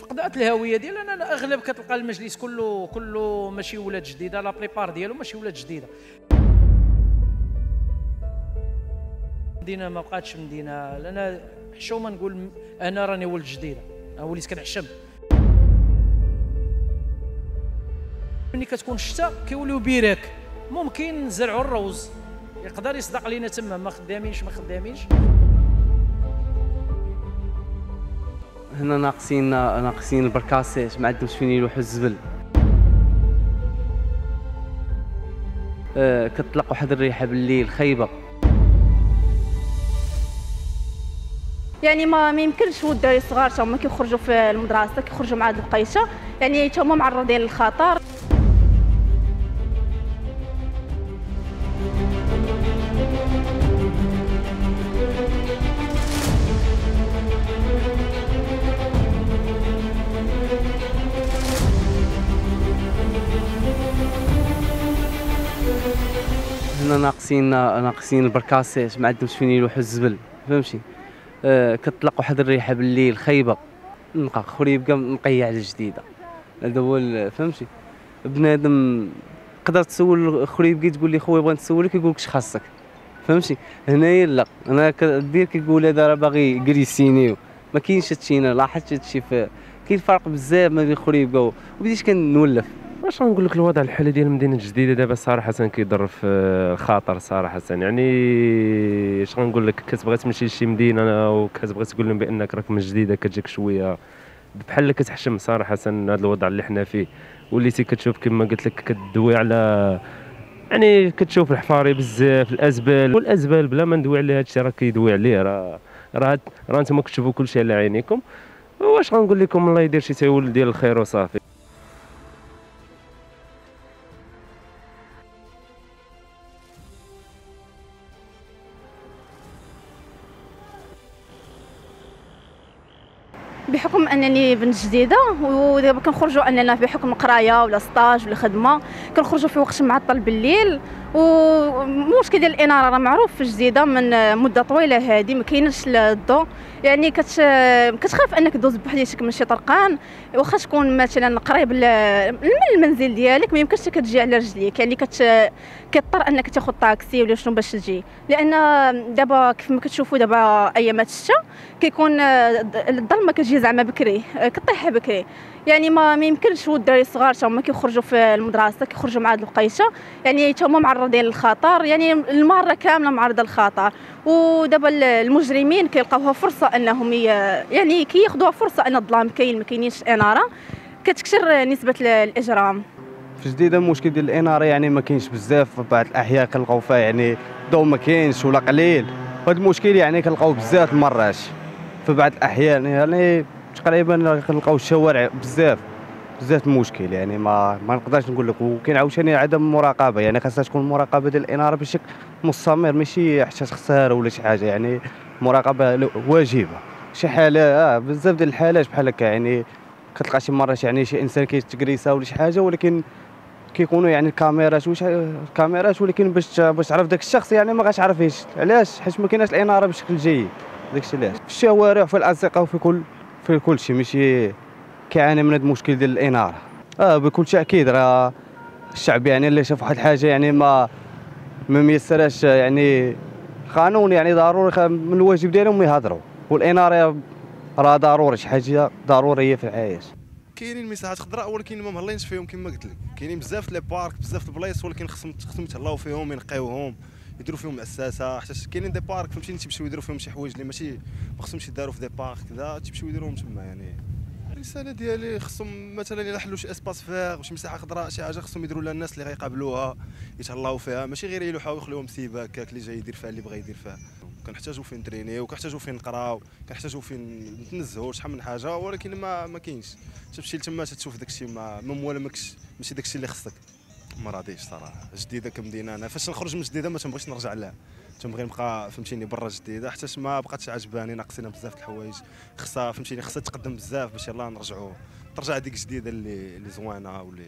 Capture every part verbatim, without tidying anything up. فقدات الهويه ديالنا. انا اغلب كتلقى المجلس كله كله ماشي ولاد جديده، لا بريبار ديالو ماشي ولاد جديده. المدينه ما بقاتش مدينه، لان حشومه نقول انا راني ولد جديده، انا وليت كنعشم. ملي كتكون الشتاء كيوليو بيراك، ممكن نزرعوا الروز يقدر يصدق لينا تما. ما خدامينش ما خدامينش هنا، ناقصين ناقصين البركاسات، ما عندهمش فين يلوحوا الزبل. آه كتطلق واحد الريحه بالليل خايبه، يعني ما يمكنش. والدراري الصغار تا هما كيخرجوا في المدرسه كيخرجوا مع هاد البقيشه، يعني تا هما معرضين للخطر. هنا ناقصين ناقصين البركاسات، ما عندهمش فين يلوحوا الزبل، فهمتي. آه كتطلق واحد الريحه بالليل خايبه، نقى خوري يبقى نقيع على الجديده. هذا هو فهمتي. بنادم تقدر تسول خوري يبقى تقول لي خويا بغيت نسولك، يقول لك اش خاصك، فهمتي. هنايا لا، انا كدير كيقول هذا راه باغي كريسينيو، ما كاينش هادشي. انا لاحظت هادشي، كاين الفرق بزاف ما بين خوري يبقاو. وبديت كنولف واش نقول لك الوضع الحالي ديال المدينه الجديده دابا صراحه كيضر في الخاطر صراحه. يعني اش غنقول لك، كتبغي تمشي لشي مدينه وكتبغي تقول لهم بانك راك من الجديده، كتجيك شويه بحال كتحشم صراحه. هذا الوضع اللي حنا فيه وليتي كتشوف كما قلت لك كتدوي على، يعني كتشوف الحفاري بزاف، الازبال والازبال بلا ما ندوي على هذا الشيء راه كيدوي عليه. راه راه راه نتوما كتشوفوا كلشي على عينيكم. واش غنقول لكم الله يدير شي تاول ديال الخير وصافي. بحكم انني بنت جديده ودابا كنخرجوا اننا بحكم قرايه ولا سطاج ولا خدمه كنخرجوا في وقت معطل بالليل. والمشكل ديال الاناره راه معروف في الجديده من مده طويله هذه، ما كاينش الضوء. يعني كتش... كتخاف انك دوز بحديتك من شي طرقان، واخا تكون مثلا قريب من المنزل ديالك ما يمكنش كتجي على رجليك. يعني كت... كتضطر انك تاخذ طاكسي ولا شنو باش تجي، لان دابا كيف ما كتشوفوا دابا ايامات الشتاء كيكون الظلمه كتجي زعما بكري، كطيح بكري. يعني ما يمكنش. والدراري الصغار تا هما كيخرجوا في المدرسه كيخرجوا مع هاد الوقيته، يعني تا هما معرضين للخطر، يعني المره كامله معرضه للخطر. ودابا المجرمين كيلقاوها فرصه انهم يعني كياخذوها فرصه ان الظلام كاين ما كاينينش اناره، كتكثر نسبه الاجرام في جديده. المشكل ديال الاناره يعني ما كاينش بزاف، في بعض الاحياء كنلقاو فيها يعني الضوء ما كاينش ولا قليل. هذا المشكل يعني كنلقاو بزاف المرات في بعض الاحيان، يعني تقريبا كنلقاو الشوارع بزاف بزاف المشكل. يعني ما ما نقدرش نقول لك. وكاين عاوتاني عدم المراقبه، يعني خاصها تكون المراقبه ديال الاناره بشكل مستمر، ماشي حتى تخسر ولا شي حاجه. يعني مراقبه واجبه. شي حاله آه بزاف ديال الحالات بحال هكا، يعني كتلقى شي مرات يعني شي انسان كيتكريسا ولا شي حاجه، ولكن كيكونوا يعني الكاميرات وش الكاميرات، ولكن باش باش تعرف داك الشخص يعني ما غاتعرفيش. علاش؟ حيت ما كايناش الاناره بشكل جيد. داكشي علاش في الشوارع وفي الازقه وفي كل في كل شيء ماشي كيعاني من هذا المشكل ديال الاناره. اه بكل تاكيد راه الشعب يعني اللي شاف واحد الحاجه يعني ما ما ميسراش يعني قانون، يعني ضروري من الواجب ديالهم يهضروا. والاناره راه ضروري، شي حاجه ضروريه في العيش. كاينين مساحات خضراء ولكن ما مهلينش فيهم كما قلت لك. كاينين بزاف لي بارك بزاف البلايص، ولكن خصهم خصهم يتهلاو فيهم ينقيوهم يديروا فيهم الاساسه. حتى كاينين دي بارك فهمتيني تيمشيو يديروا فيهم شي حوايج اللي ماشي ما خصهمش يداروا في دي بارك كذا، تيمشيو يديروهم تما. يعني الرساله ديالي خصهم مثلا الا حلوا شي اسباس فيغ وشي مساحه خضراء شي حاجه خصهم يديروا لها الناس اللي غيقابلوها يتهلاو فيها، ماشي غير يلوحوها ويخليوها مصيبه هكاك اللي جاي يدير فيها اللي بغى يدير فيها. كنحتاجو فين ترينيو، كنحتاجو فين نقراو، كنحتاجو فين نتنزهو شحال من حاجه، ولكن ما ما كاينش. تمشي لتما تشوف داكشي ما موال ماكش ماشي داكشي اللي خصك. ما راضيش صراحه جديده كمدينه. انا فاش نخرج من جديده ما تنبغيش نرجع لها، تنبغي نبقى فهمتيني برا جديده حتى ما بقاتش عجباني. ناقصين بزاف د الحوايج، خصها فهمتيني خصها تقدم بزاف باش يلاه نرجعوا ترجع ديك جديده اللي اللي زوينه واللي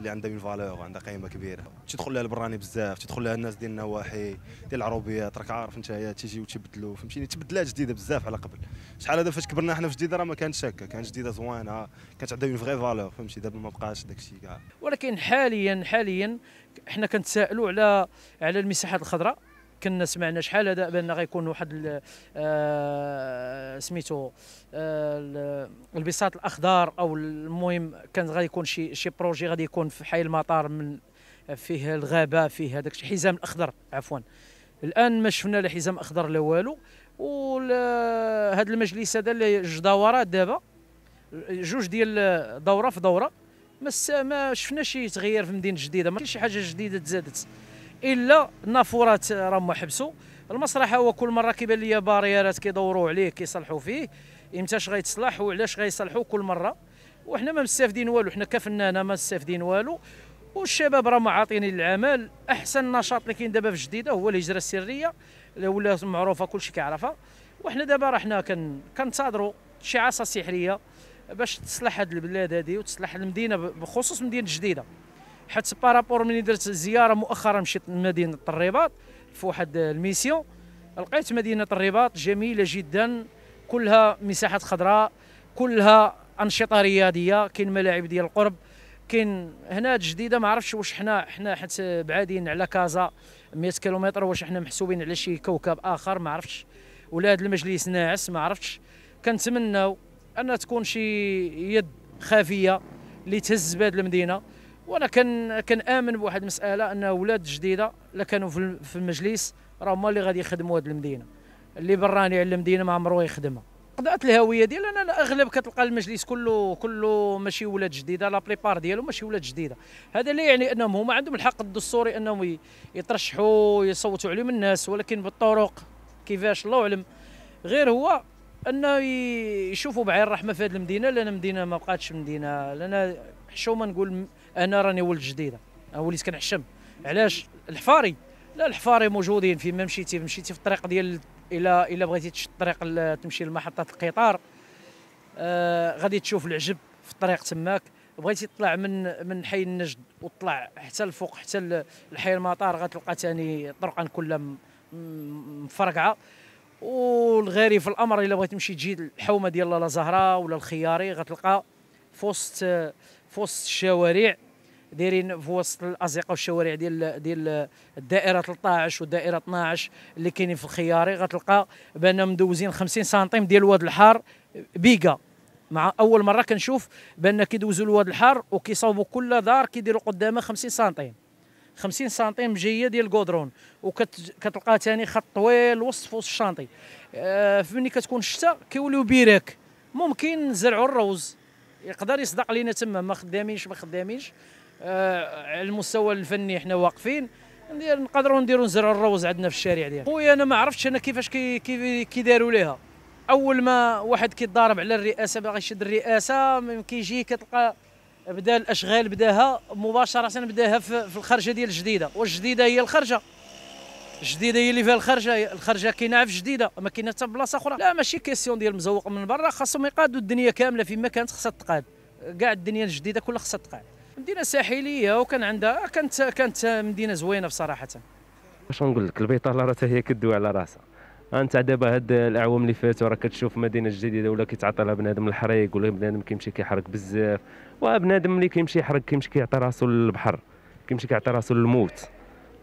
اللي عندها بين فالور عندها قيمه كبيره، تيدخل لها البراني بزاف، تيدخل لها الناس ديال النواحي ديال العروبيات، راك عارف انت تيجيو تيبدلوا فهمتيني، تبدلات جديده بزاف على قبل. شحال هذا فاش كبرنا حنا في جديده راه ما كانتش هكا، كانت جديده زوينه كانت عندها بين فغي فالور فهمتي، دابا ما بقاش داك الشيء كاع. ولكن حاليا حاليا حنا كنتسائلوا على على المساحات الخضراء، كنا سمعنا شحال هذا بان غيكون واحد آه سميتو آه البساط الاخضر او المهم، كان غيكون شي شي بروجي غادي يكون في حي المطار من فيه الغابه فيه هذاك الحزام الاخضر عفوا. الان ما شفنا لا حزام اخضر لا والو، وهذا المجلس هذا اللي جوج دورات دابا جوج ديال دوره في دوره ما ما شفناش شي تغيير في مدينه الجديده، ما كاينش شي حاجه جديده تزادت الا النافورات راهم حبسوا المسرح، هو كل مره كيبان ليا باريرات كيدوروا عليه كيصلحوا فيه، امتاش غيتصلح وعلاش غيصلحوا كل مره، وحنا ما مستافدين والو، حنا كفنانه ما مستافدين والو، والشباب راهم عاطيين العمل. احسن نشاط اللي كاين دابا في جديده هو الهجره السريه اللي ولات معروفه كلشي كيعرفها، وحنا دابا راه حنا كنتظروا شي عصا سحريه باش تصلح هذه البلاد هذه وتصلح المدينه، بخصوص مدينه جديده. حتى بارابور ملي درت زياره مؤخرا مشيت لمدينه الرباط في واحد الميسيون، لقيت مدينه الرباط جميله جدا، كلها مساحات خضراء، كلها انشطه رياضيه، كاين ملاعب ديال القرب، كاين هنا جديده. ما عرفتش واش حنا حنا حيت بعادين على كازا مية كيلومتر، واش حنا محسوبين على شي كوكب اخر؟ ما عرفتش، ولا هذا المجلس ناعس ما عرفتش. كنتمناو ان تكون شي يد خافيه اللي تهز بهذه المدينه، وانا كان كنامن بواحد المساله ان ولاد جديده اللي كانوا في المجلس راه هما اللي غادي يخدموا هذه المدينه، اللي براني على المدينه ما عمره يخدمها. قضات الهويه ديالنا، انا اغلب كتلقى المجلس كله كله ماشي ولاد جديده، لا بريبار ديالو ماشي ولاد جديده، هذا لا يعني انهم هما عندهم الحق الدستوري انهم يترشحوا يصوتوا عليهم الناس، ولكن بالطرق كيفاش الله اعلم، غير هو انه يشوفوا بعين الرحمه في هذه المدينه، لان المدينه ما بقاتش مدينه. لان حشومه نقول انا راني ولد جديده، انا وليت كنحشم. علاش؟ الحفاري، لا الحفاري موجودين فين ما مشيتي، مشيتي في الطريق ديال الى الى بغيتي تمشي الطريق تمشي لمحطه القطار آه غادي تشوف العجب في الطريق تماك، بغيتي تطلع من من حي النجد وتطلع حتى الفوق حتى لحي المطار غتلقى ثاني طرقان كلها مفرقعه. والغريب في الامر الا بغيتي تمشي تجي الحومه ديال لا زهره ولا الخياري غتلقى في وسط في وسط الشوارع، دايرين في وسط الازقه والشوارع ديال ديال الدائره ثلاثة عشر والدائره اثنا عشر اللي كاينين في الخياري، غتلقى بان مدوزين خمسين سنتيم ديال الواد الحار بيكا. مع اول مره كنشوف بان كيدوزوا الواد الحار وكيصاوبوا كل دار كيديروا قدامها خمسين سنتيم، خمسين سنتيم جايه ديال الكودرون، وكتلقى ثاني خط طويل وسط في وسط الشانطي. آه فملي كتكون الشتاء كيوليو بيراك، ممكن نزرعوا الروز يقدر يصدق لينا تما، ما خدامينش ما خدامينش آه على المستوى الفني حنا واقفين، نقدروا نديروا نزرعوا الروز عندنا في الشارع ديالنا. خويا انا ما عرفتش انا كيفاش كي كي كيداروا ليها، اول ما واحد كيتضارب على الرئاسه باغي يشد الرئاسه كيجي كتلقى بدا الاشغال بداها مباشره، بداها في الخرجه ديال الجديده. والجديده هي الخرجه، الجديده هي اللي فيها الخرجه، الخرجه كاينه في الجديده ما كاينه حتى بلاصه اخرى. لا ماشي كيسيون ديال مزوق من برا، خاصهم يقادوا الدنيا كامله فيما كانت خصها تقاد، كاع الدنيا الجديده كلها خصها تقاد. مدينه ساحليه وكان عندها كانت كانت مدينه زوينه بصراحه. واش نقول لك، البيطاله راه حتى هي كدوي على راسها. انت دابا هاد الاعوام اللي فاتوا راه كتشوف مدينه الجديده ولا كيتعطى لها بنادم الحريق، ولا بنادم كيمشي كيحرق بزاف، وبنادم اللي كيمشي يحرق كيمشي كيعطي راسو للبحر، كيمشي كيعطي راسو للموت.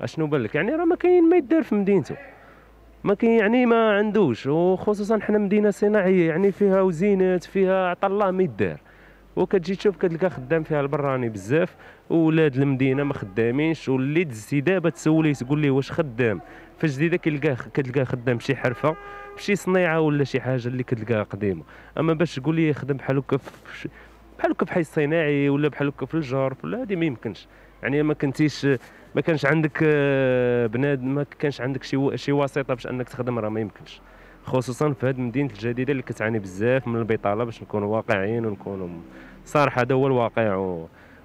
اشنو بالك يعني؟ راه ما كاين ما يدار في مدينته، ما كاين يعني ما عندوش، وخصوصا حنا مدينه صناعيه يعني فيها وزينات فيها عطا الله ما يدار. وكتجي تشوف كتلقى خدام فيها البراني بزاف، وولاد المدينه ما خدامينش، واللي دزتي دابا تسوليه تقول ليه واش خدام في جديده كتلقاه كتلقاه خدام شي حرفه شي صنيعه ولا شي حاجه اللي كتلقاها قديمه. اما باش تقول لي خدم بحال هكا بحال هكا في حي الصناعي ولا بحال هكا في الجرف ولا، هذه ما يمكنش يعني. ما كنتيش ما كانش عندك بنادم، ما كانش عندك شي شي واسطه باش انك تخدم، راه ما يمكنش، خصوصا في هذه مدينه الجديده اللي كتعاني بزاف من البطاله. باش نكونوا واقعيين ونكونوا صراحه، هذا هو الواقع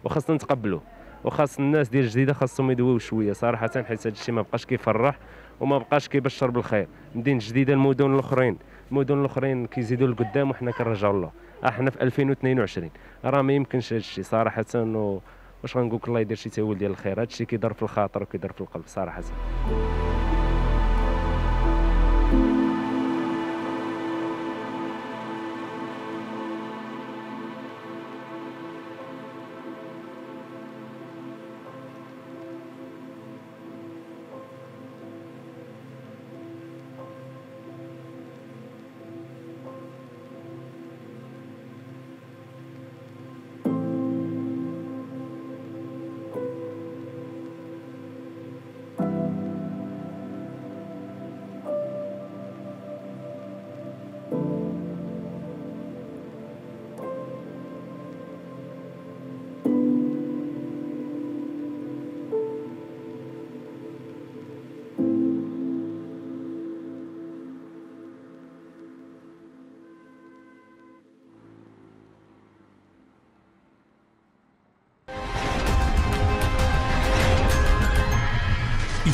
وخاصنا نتقبلوه، وخاص الناس ديال الجديده خاصهم يدويو شويه صراحه، حيت هذا الشيء ما بقاش كيفرح وما بقاش كيبشر بالخير. مدينه الجديده المدن الاخرين المدن الاخرين كيزيدوا لقدام وحنا كنرجعوا الله. احنا في ألفين واثنين وعشرين راه ما يمكنش هذا الشيء صراحه، واش غنقولك الله يدير شي تاويل ديال الخير. هادشي كيدار في الخاطر وكيدار في القلب صراحه.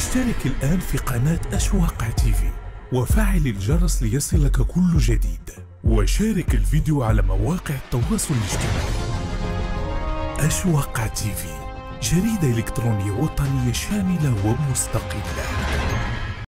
اشترك الآن في قناة أشواق تيفي وفعل الجرس ليصلك كل جديد، وشارك الفيديو على مواقع التواصل الاجتماعي. أشواق تيفي، جريدة إلكترونية وطنية شاملة ومستقلة.